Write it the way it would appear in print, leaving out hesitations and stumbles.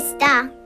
questa?